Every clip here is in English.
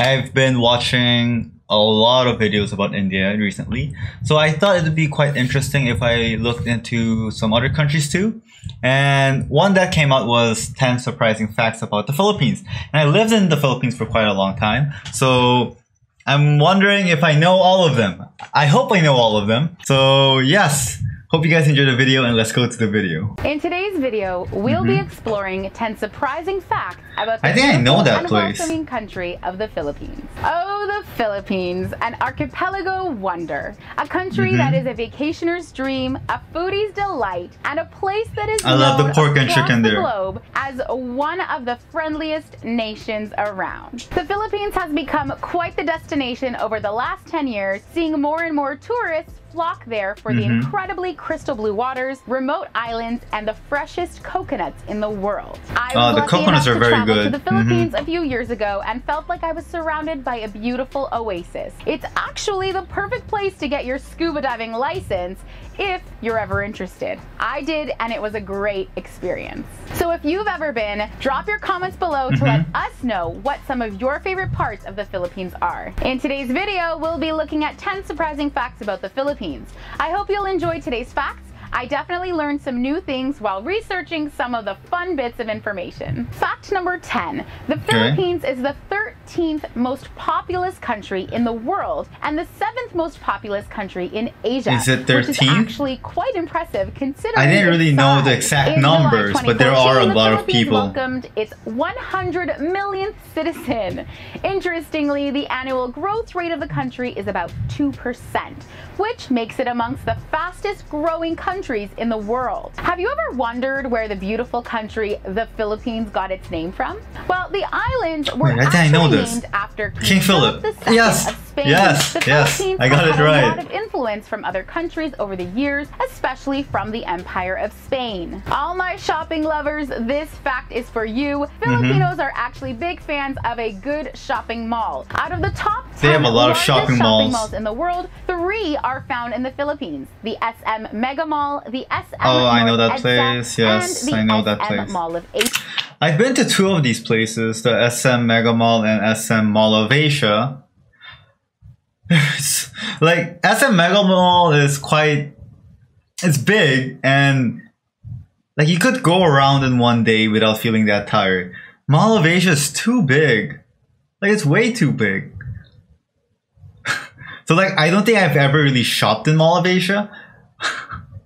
I've been watching a lot of videos about India recently, so I thought it would be quite interesting if I looked into some other countries too. And one that came out was 10 surprising facts about the Philippines. And I lived in the Philippines for quite a long time, so I'm wondering if I know all of them. I hope I know all of them. So yes, hope you guys enjoyed the video, and let's go to the video. In today's video, we'll be exploring 10 surprising facts about the unwelcoming country of the Philippines. Oh, the Philippines, an archipelago wonder, a country that is a vacationer's dream, a foodie's delight, and a place that is known across the globe as one of the friendliest nations around. The Philippines has become quite the destination over the last 10 years, seeing more and more tourists flock there for the incredibly crystal blue waters, remote islands, and the freshest coconuts in the world. I was lucky enough to travel to the Philippines a few years ago and felt like I was surrounded by a beautiful oasis. It's actually the perfect place to get your scuba diving license if you're ever interested. I did, and it was a great experience. So if you've ever been, drop your comments below to let us know what some of your favorite parts of the Philippines are. In today's video, we'll be looking at 10 surprising facts about the Philippines. I hope you'll enjoy today's facts. I definitely learned some new things while researching some of the fun bits of information. Fact number 10. The Philippines is the 13th most populous country in the world and the 7th most populous country in Asia. Is it 13? Which is actually quite impressive considering I didn't really know the exact numbers, but there are a lot of people. Welcomed its 100 millionth citizen. Interestingly, the annual growth rate of the country is about 2%, which makes it amongst the fastest growing countries in the world. Have you ever wondered where the beautiful country, the Philippines, got its name from? Well, the islands were named after King Philip II of Spain. Yes, I got it right. A lot of influence from other countries over the years, especially from the Empire of Spain. All my shopping lovers, this fact is for you. Filipinos are actually big fans of a good shopping mall. Out of the top 10 they have a lot of shopping malls in the world, 3 are found in the Philippines: the SM Mega Mall, the SM Mall of Asia. I've been to 2 of these places, the SM Mega Mall and SM Mall of Asia. Like, SM Mega Mall is quite, it's big, and like you could go around in one day without feeling that tired. Mall of Asia is too big. Like, it's way too big. So like, I don't think I've ever really shopped in Mall of Asia,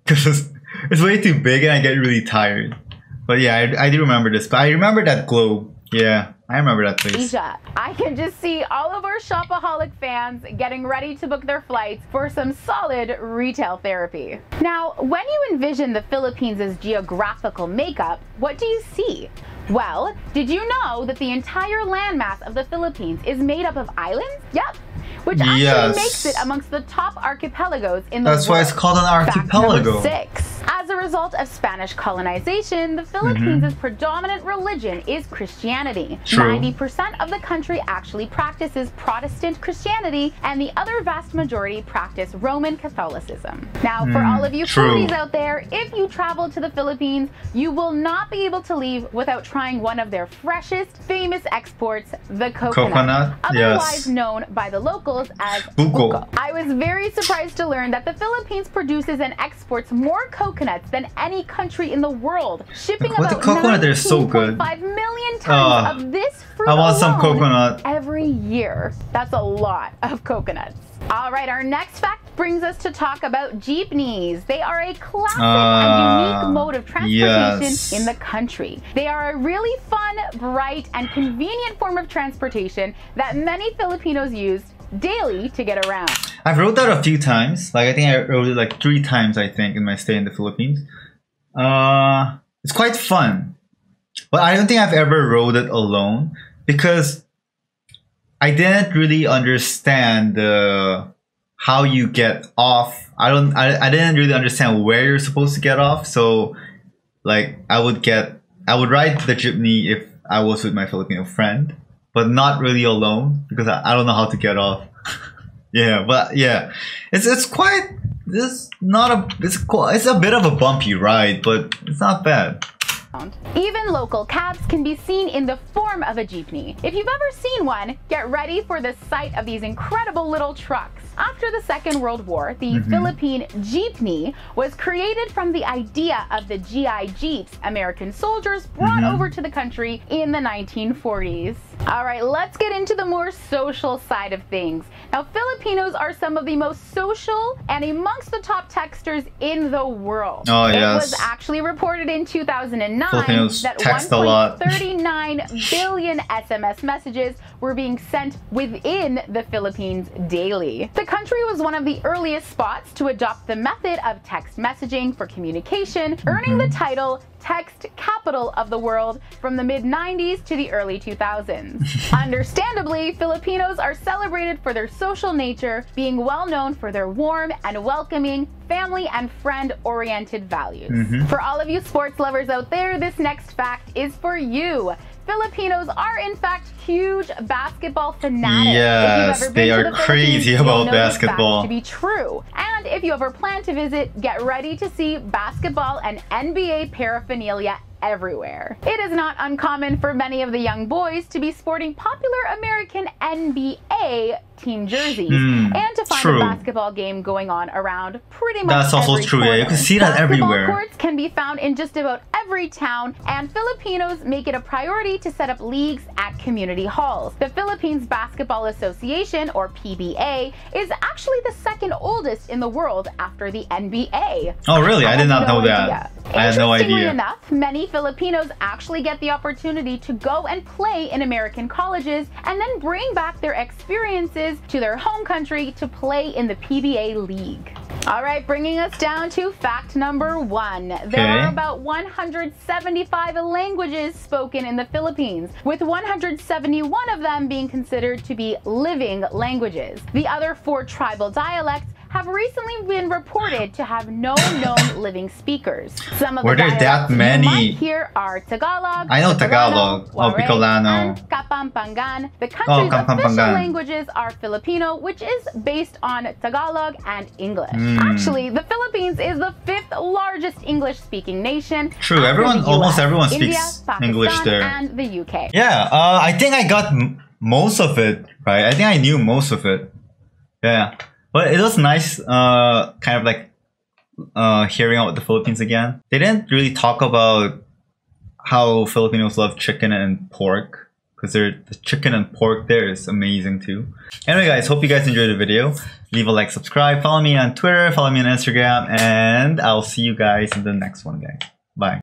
because it's way too big and I get really tired. But yeah, I do remember this. But I remember that globe. Yeah, I remember that place. Asia. I can just see all of our shopaholic fans getting ready to book their flights for some solid retail therapy. Now, when you envision the Philippines' geographical makeup, what do you see? Well, did you know that the entire landmass of the Philippines is made up of islands? Yep. Which actually makes it amongst the top archipelagos in the world. That's why it's called an archipelago. Fact number 6. As a result of Spanish colonization, the Philippines' predominant religion is Christianity. 90% of the country actually practices Protestant Christianity, and the other vast majority practice Roman Catholicism. Now, for all of you foodies out there, if you travel to the Philippines, you will not be able to leave without trying one of their freshest famous exports, the coconut, otherwise known by the locals as buko. I was very surprised to learn that the Philippines produces and exports more coconuts than any country in the world, shipping about 19.5 million tons of this fruit alone every year. That's a lot of coconuts. All right, our next fact brings us to talk about jeepneys. They are a classic and unique mode of transportation in the country. They are a really fun, bright, and convenient form of transportation that many Filipinos use daily to get around. I've rode that a few times. Like, I think I rode it like 3 times, I think, in my stay in the Philippines. It's quite fun, but I don't think I've ever rode it alone because I didn't really understand how you get off. I didn't really understand where you're supposed to get off. So like, I would ride the jeepney if I was with my Filipino friend, but not really alone because I don't know how to get off. But yeah, it's a bit of a bumpy ride, but it's not bad. Even local cabs can be seen in the form of a jeepney. If you've ever seen one, get ready for the sight of these incredible little trucks. After the Second World War, the Philippine jeepney was created from the idea of the GI Jeeps American soldiers brought over to the country in the 1940s. All right, let's get into the more social side of things. Now, Filipinos are some of the most social and amongst the top texters in the world. Oh, yes. It was actually reported in 2009 Filipinos that 1.39 billion SMS messages were being sent within the Philippines daily. The country was one of the earliest spots to adopt the method of text messaging for communication, earning the title text capital of the world from the mid-90s to the early 2000s. Understandably, Filipinos are celebrated for their social nature, being well known for their warm and welcoming, family and friend-oriented values. For all of you sports lovers out there, this next fact is for you. Filipinos are in fact huge basketball fanatics. Yes, they are crazy about basketball. To be true. And if you ever plan to visit, get ready to see basketball and NBA paraphernalia everywhere. It is not uncommon for many of the young boys to be sporting popular American NBA team jerseys and to find a basketball game going on around pretty much every corner. Yeah, you can see that everywhere. Basketball courts can be found in just about every town, and Filipinos make it a priority to set up leagues at community halls. The Philippines Basketball Association, or PBA, is actually the second oldest in the world after the NBA. Oh, really? I did not know that. I had no idea. Interestingly enough, many Filipinos actually get the opportunity to go and play in American colleges and then bring back their experiences to their home country to play in the PBA league. All right, bringing us down to fact number one. There are about 175 languages spoken in the Philippines, with 171 of them being considered to be living languages. The other 4 tribal dialects have recently been reported to have no known living speakers. Some of here are Tagalog, Bikolano, and Kapampangan. The country's official languages are Filipino, which is based on Tagalog and English. Actually, the Philippines is the 5th largest English-speaking nation. True, everyone, almost everyone speaks India, Pakistan, English there. And the UK. Yeah, I think I got most of it, right? I think I knew most of it. Yeah. But it was nice kind of like hearing out the Philippines again. They didn't really talk about how Filipinos love chicken and pork, because the chicken and pork there is amazing too. Anyway guys, hope you guys enjoyed the video. Leave a like, subscribe, follow me on Twitter, follow me on Instagram, and I'll see you guys in the next one, guys. Bye.